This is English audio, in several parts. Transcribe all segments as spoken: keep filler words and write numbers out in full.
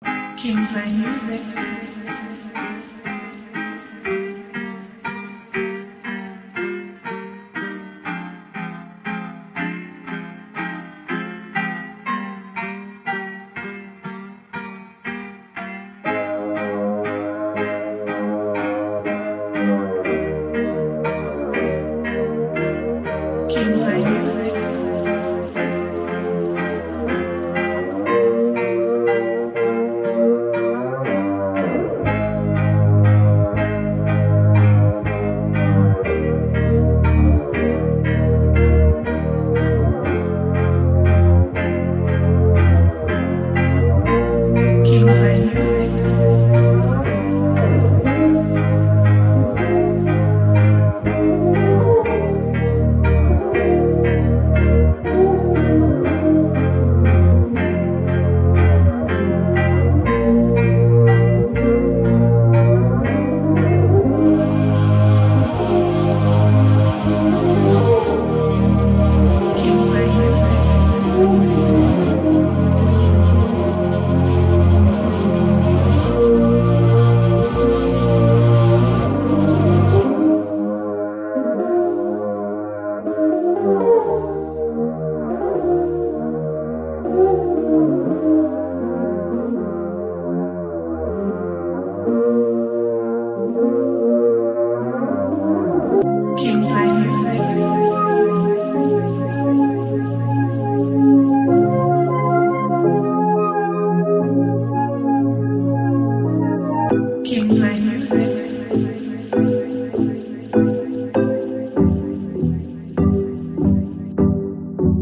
Kingsway Music. Kingsway Music. Kingsway Music. Kingsway Music. Kingsway Music. Kingsway Music. Kingsway Music. Music.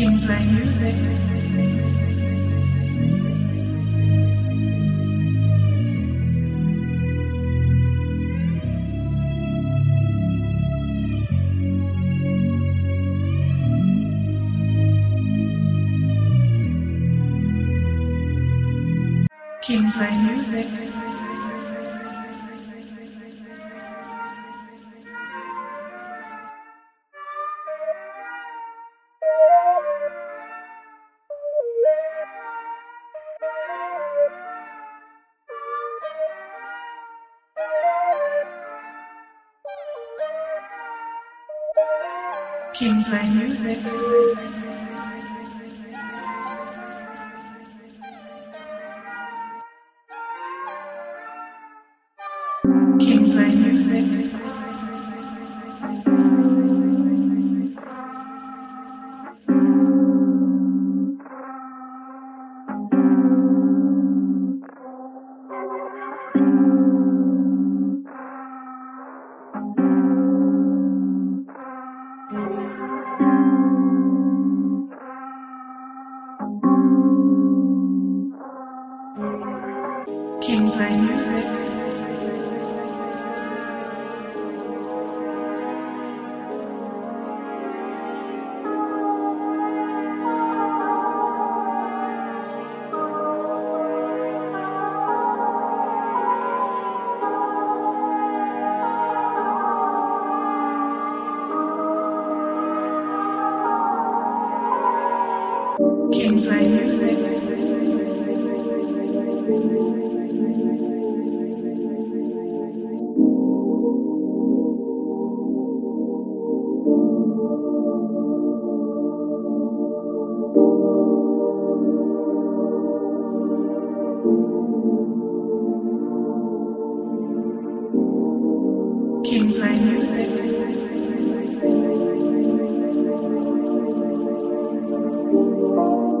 Kingsway Music. Kingsway Music. Kingsway Music. Kingsway Music. Kingsway Music. Kingsway Music. Kingsway Music. Kingsway Music. Kingsway Music. Kingsway Music. Kingsway Music. Kingsway Music. Kingsway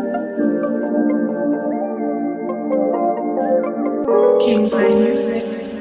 Music.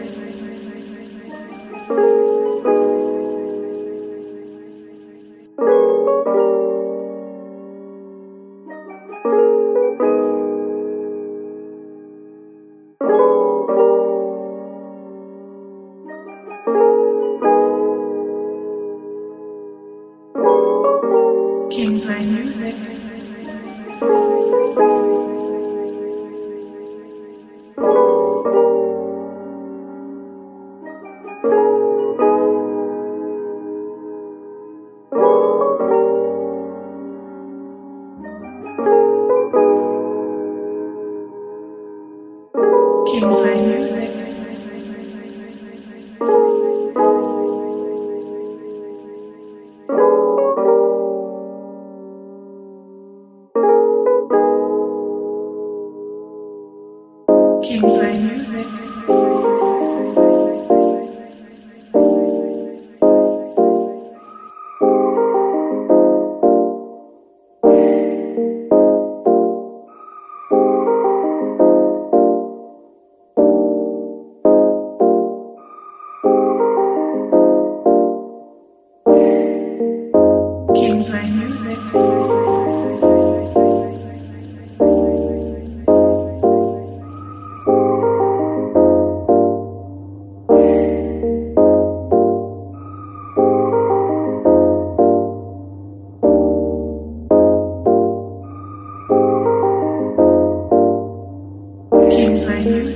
Kingsway Music. Kingsway Music. Kingsway Music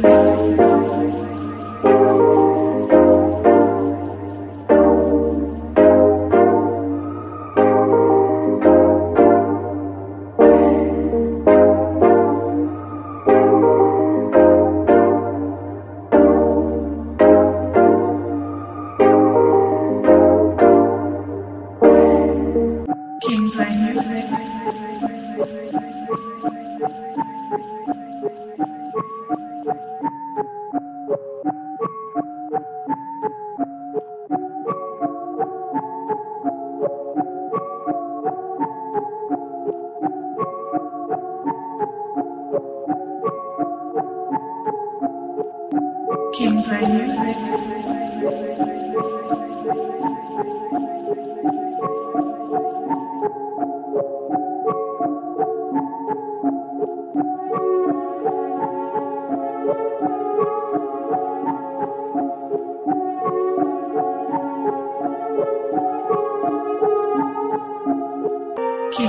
Kingsway Music Kingsway Music.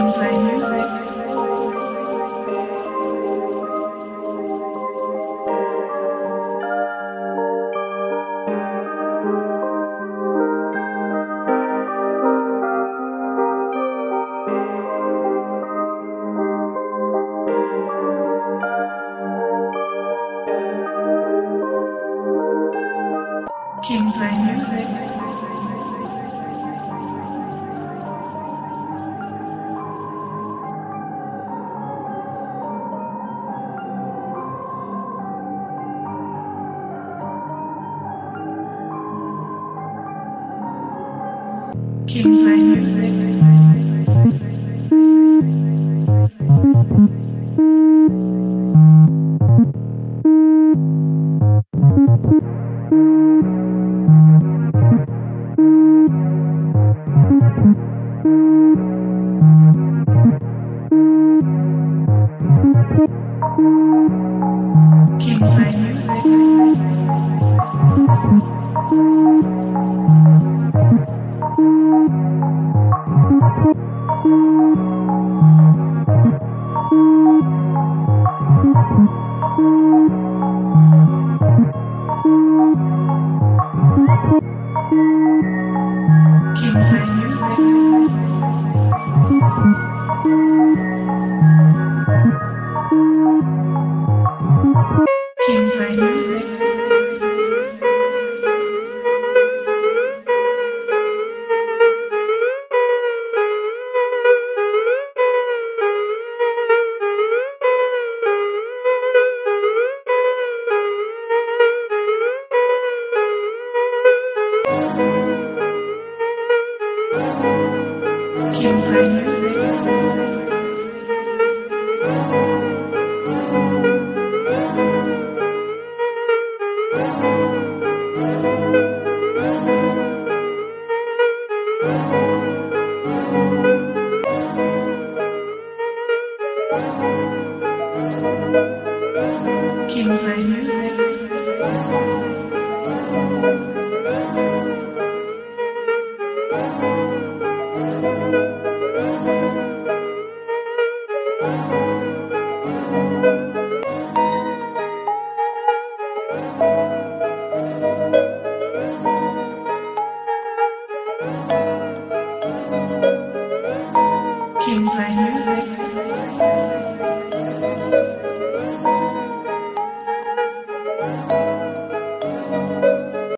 Kingsway Music. Kingsway Music. Kingsway Music. Kingsway Music. Kingsway Music. Kingsway Music. Kingsway Music.